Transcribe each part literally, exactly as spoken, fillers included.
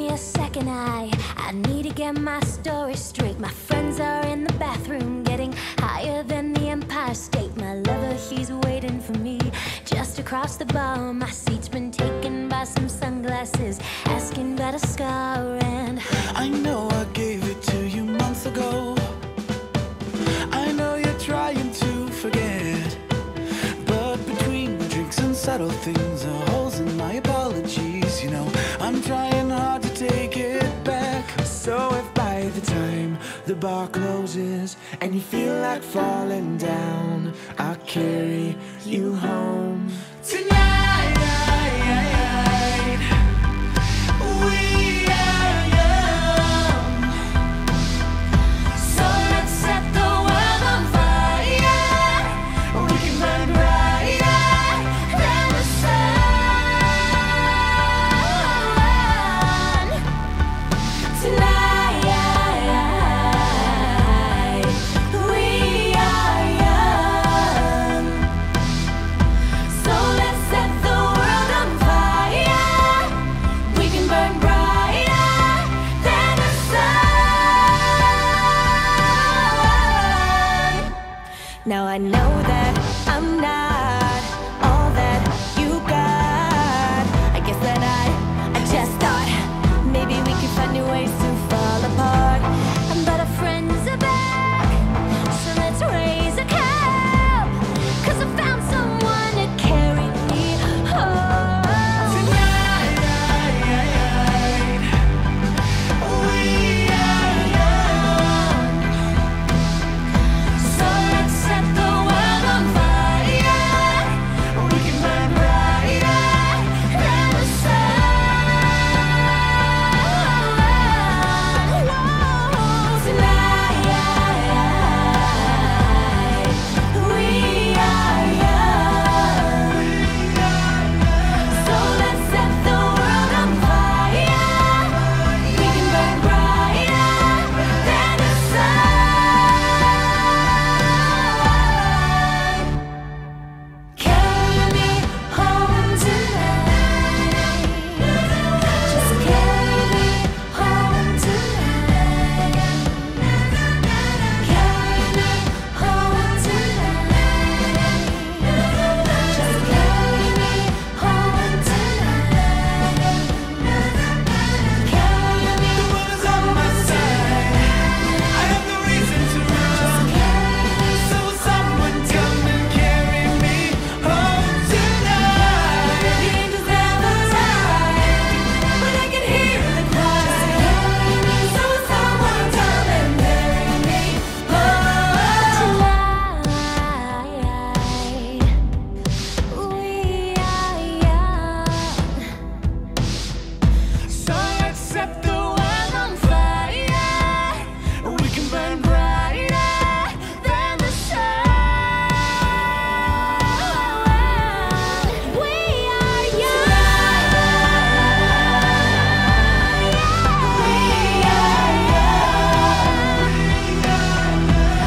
me a second, I I need to get my story straight. My friends are in the bathroom, getting higher than the Empire State. My lover, he's waiting for me just across the bar. My seat's been taken by some sunglasses, asking about a scar. And I know I gave it to you months ago. I know you're trying to forget, but between the drinks and subtle things are holes in my apologies. You know, I'm trying hard to take it back. So if by the time the bar closes and you feel like falling down, I'll carry you home tonight. We are young, so let's set the world on fire. We can burn brighter than the sun tonight. Now I know that I'm not all that you got. I guess that I, I just thought maybe we could find new ways to fall apart. But our friends are back, so let's raise a cup, 'cause I found someone to carry me home tonight. We are young, so set the world on fire. We can burn brighter than the sun tonight. We are young, so let's set the world on fire. We can burn brighter than the sun. Carry me home tonight. Just carry me home tonight. Carry me home tonight. Just carry me home tonight. Carry me. The world is on my side. I have no reason to run. So someone come and carry me home tonight. The angels have arrived, but I can hear the cry. So someone come and carry me home tonight. We are young, so let's set the world on fire. We can burn brighter than the sun. We are young. We are young, so let's set the world on fire. We can burn brighter than the sun. So if by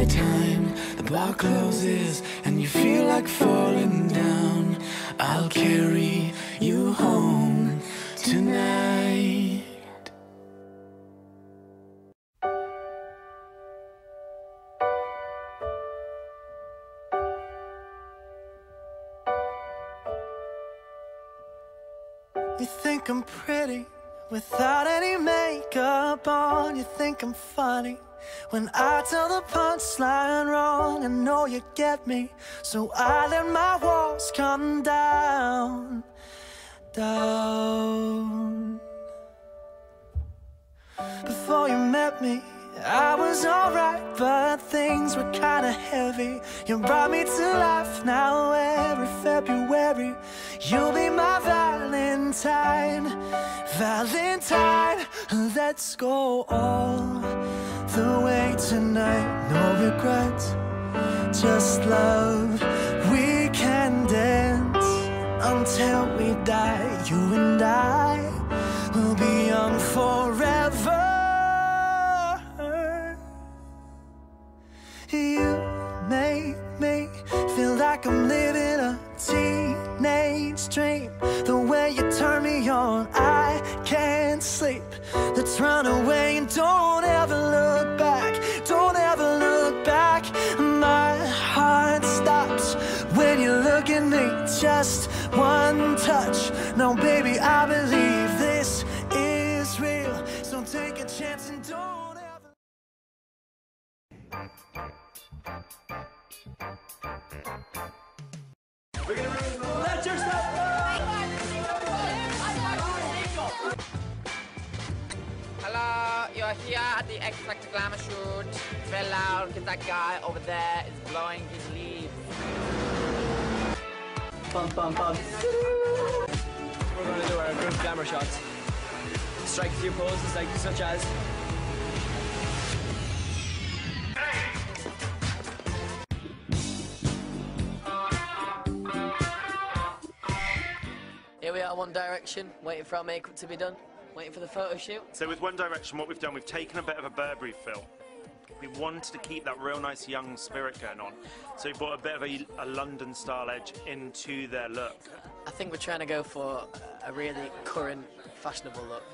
the time the bar closes and you feel like falling down, I'll carry you home tonight. You think I'm pretty without any makeup on. You think I'm funny when I tell the punchline wrong. I know you get me, so I let my walls come down, down. Before you met me, I was alright, but things were kinda heavy. You brought me to life. Now every February, you'll be my Valentine, Valentine. Let's go all the way tonight. No regrets, just love. We can dance until we die. You and I will be young forever. like I'm living a teenage dream. The way you turn me on, I can't sleep. Let's run away and don't ever look back. Don't ever look back. My heart stops when you look at me. Just one touch. No, baby, I believe this is real. So take a chance and don't ever... We're gonna ruin the ledger stuff! Hello, you're here at the X Factor glamour shoot. It's very loud because that guy over there is blowing his leaves. Bum bum bum. We're gonna do our group glamour shots. Strike a few poses like such as. We are One Direction, waiting for our makeup to be done, waiting for the photo shoot. So with One Direction, what we've done, we've taken a bit of a Burberry fill. We wanted to keep that real nice young spirit going on, so we brought a bit of a, a London-style edge into their look. I think we're trying to go for a really current, fashionable look,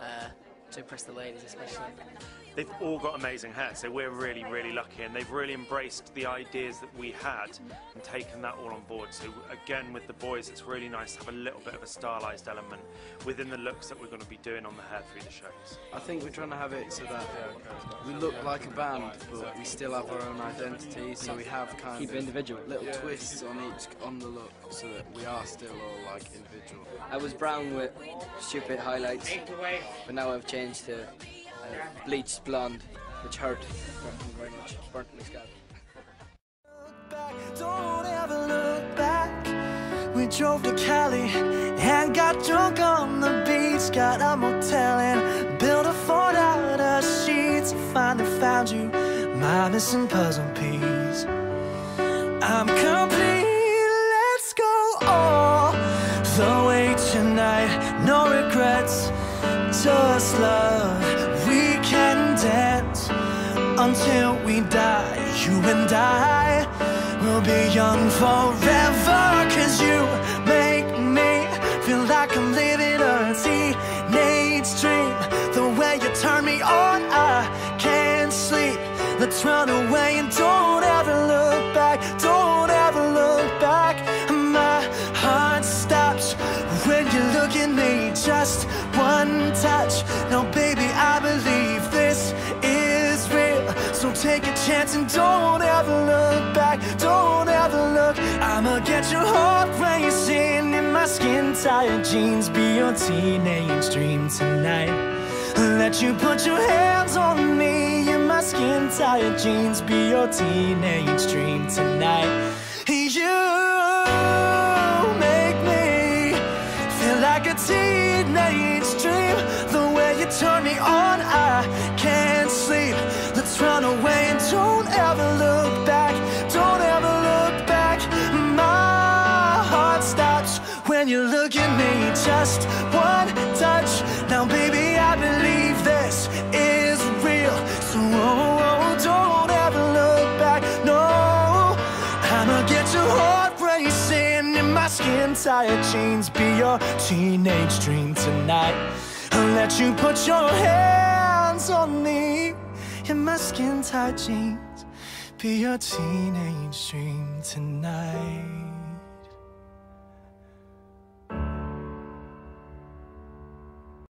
uh, to impress the ladies especially. They've all got amazing hair, so we're really, really lucky, and they've really embraced the ideas that we had and taken that all on board. So again, with the boys, it's really nice to have a little bit of a stylized element within the looks that we're going to be doing on the hair through the shows. I think we're trying to have it so that we look like a band, but we still have our own identity, so we have kind Keep of individual. little yeah. twists on each, on the look, so that we are still all like individual. I was brown with stupid highlights, but now I've changed to Uh, bleached blonde, which hurt very much, burnt my scalp. Don't ever look back. We drove to Cali and got drunk on the beach. Got a motel and built a fort out of sheets. Finally found you, my missing puzzle piece. I'm complete, let's go all the way tonight. No regrets, just love. Until we die, you and I will be young forever. Cause you make me feel like I'm living a teenage dream. The way you turn me on, I can't sleep. Let's run away and don't ever look back. Don't ever look back. My heart stops when you look at me. Just one touch. No, baby, I believe this is real. So take a chance and don't ever look back. Don't ever look. I'ma get your heart racing in my skin tight jeans. Be your teenage dream tonight. Let you put your hands on me in my skin tight jeans. Be your teenage dream tonight. You make me feel like a teenage dream. The way you turn me on, I can't sleep. Let's run away and don't ever look back. Don't ever look back. My heart stops when you look at me. Just one touch. Now, baby, I believe this is real. So, oh, oh, don't ever look back. No, I'ma get your heart racing in my skin tight jeans. Be your teenage dream tonight. I'll let you put your hands on me in my skin tight jeans. Be your teenage dream tonight.